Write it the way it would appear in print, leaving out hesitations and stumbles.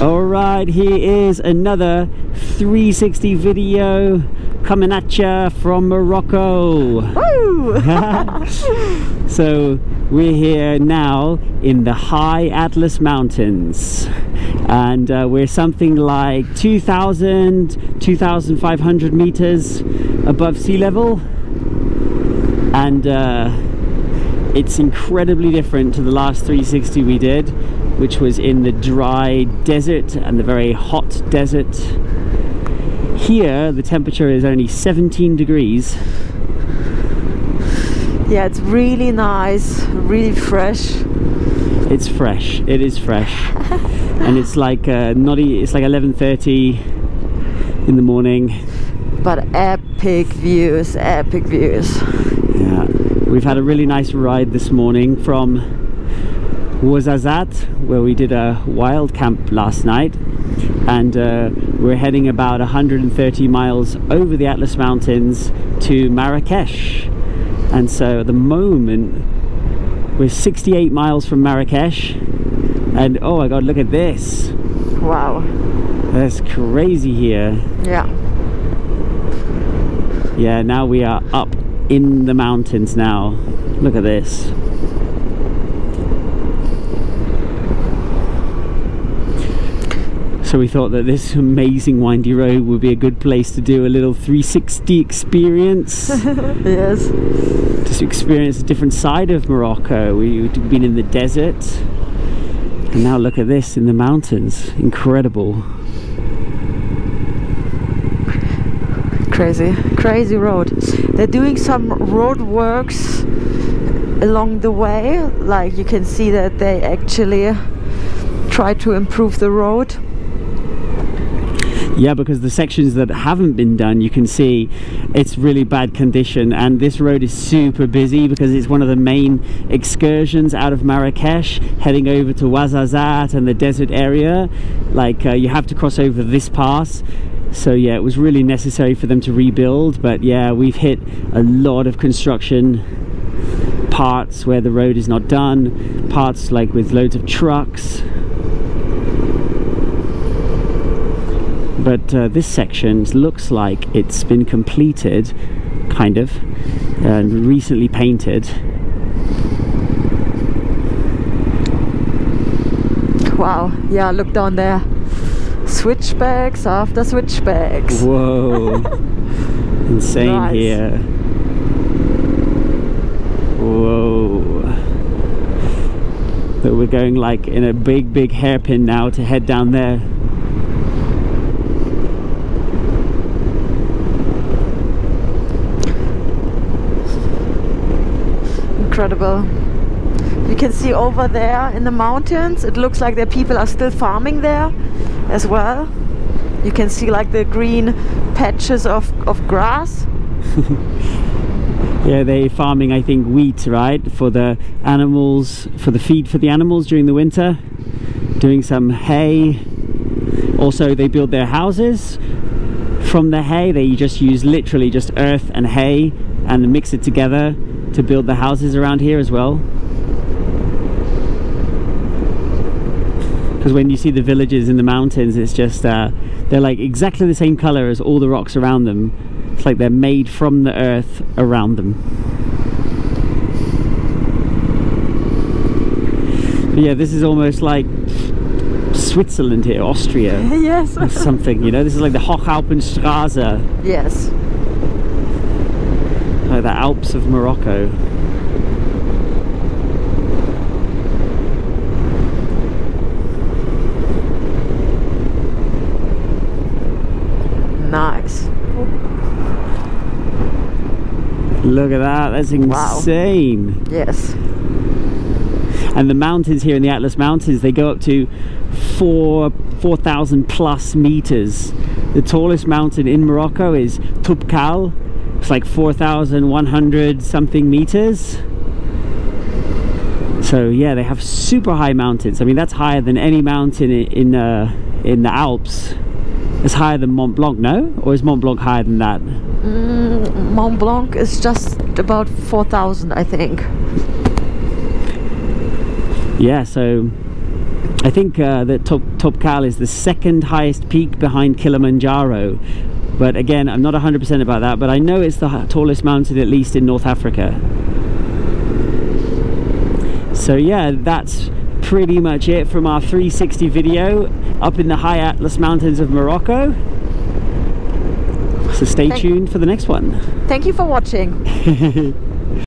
All right, here is another 360 video coming at you from Morocco. Woo! So we're here now in the High Atlas Mountains, and we're something like 2,500 meters above sea level, and it's incredibly different to the last 360 we did, which was in the dry desert and the very hot desert. Here the temperature is only 17 degrees. Yeah, it's really nice, really fresh. It's fresh, it is fresh. And it's like it's like 11:30 in the morning. But epic views, epic views. Yeah, we've had a really nice ride this morning from Ouarzazate, where we did a wild camp last night, and we're heading about 130 miles over the Atlas Mountains to Marrakesh. And so at the moment we're 68 miles from Marrakesh, and oh my god, look at this. Wow, that's crazy here. Yeah, now we are up in the mountains now. Look at this. So we thought that this amazing windy road would be a good place to do a little 360 experience. Yes. Just to experience a different side of Morocco. We've been in the desert, and now look at this in the mountains. Incredible. Crazy, crazy road. They're doing some road works along the way. Like, you can see that they actually try to improve the road. Yeah, because the sections that haven't been done, you can see it's really bad condition, and this road is super busy because it's one of the main excursions out of Marrakesh, heading over to Ouarzazate and the desert area. Like, you have to cross over this pass. So yeah, it was really necessary for them to rebuild, but yeah, we've hit a lot of construction parts where the road is not done, parts like with loads of trucks. But this section looks like it's been completed, kind of, and recently painted. Wow, yeah, look down there. Switchbacks after switchbacks. Whoa, insane. Nice. Here. Whoa. But we're going like in a big, big hairpin now to head down there. Incredible. You can see over there in the mountains, it looks like the people are still farming there as well. You can see like the green patches of grass. Yeah, they're farming, I think, wheat, right, for the animals, for the feed for the animals during the winter, doing some hay. Also, they build their houses from the hay. They just use literally just earth and hay and mix it together to build the houses around here as well. Because when you see the villages in the mountains, it's just they're like exactly the same color as all the rocks around them. It's like they're made from the earth around them. But yeah, this is almost like Switzerland here, Austria. Yes. Or something, you know, this is like the Hochalpenstraße. Yes. The Alps of Morocco. Nice. Look at that, that's insane. Wow. Yes. And the mountains here in the Atlas Mountains, they go up to 4,000 plus meters. The tallest mountain in Morocco is Toubkal. It's like 4,100 something meters. So yeah, they have super high mountains. I mean, that's higher than any mountain in the Alps. It's higher than Mont Blanc, no? Or is Mont Blanc higher than that? Mont Blanc is just about 4,000, I think. Yeah, so I think that Toubkal is the second highest peak behind Kilimanjaro, but again I'm not 100% about that, but I know it's the tallest mountain, at least in North Africa. So yeah, that's pretty much it from our 360 video up in the High Atlas Mountains of Morocco. So stay tuned for the next one. Thank you for watching.